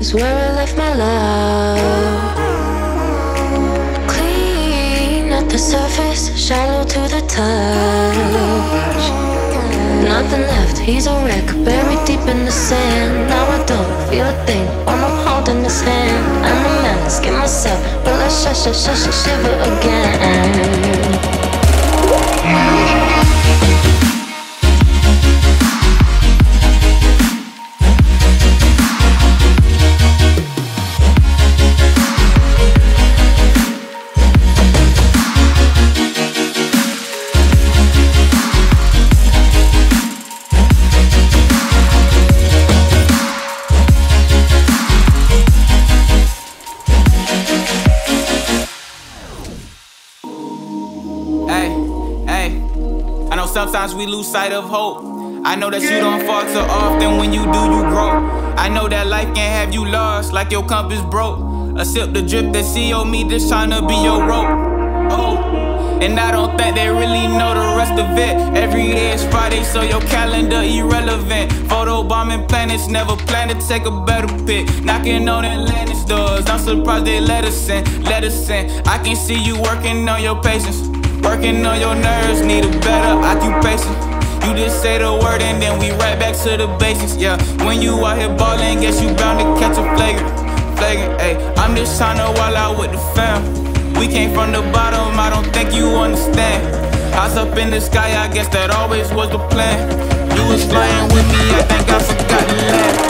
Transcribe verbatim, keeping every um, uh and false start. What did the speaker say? is where I left my love. Clean at the surface, shallow to the touch. Nothing left, he's a wreck, buried deep in the sand. Now I don't feel a thing when I'm holding his hand. I'm a mess, get myself, but I shush, shush, shush, shiver again. Sometimes we lose sight of hope. I know that you don't fall too often. When you do, you grow. I know that life can have you lost, like your compass broke. A sip the drip that C O me, just tryna be your rope. Oh, and I don't think they really know the rest of it. Every day is Friday, so your calendar irrelevant. Photo bombing planets, never plan to take a better pick. Knocking on Atlantis doors, I'm surprised they let us in, let us in. I can see you working on your patience. Working on your nerves, need a better occupation. You just say the word and then we right back to the basics, yeah. When you out here ballin', guess you bound to catch a flagrant, flagrant, ayy. I'm just tryna wall out with the fam. We came from the bottom, I don't think you understand. Eyes up in the sky, I guess that always was the plan. You was flying with me, I think I forgot to land.